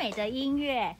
美的音乐。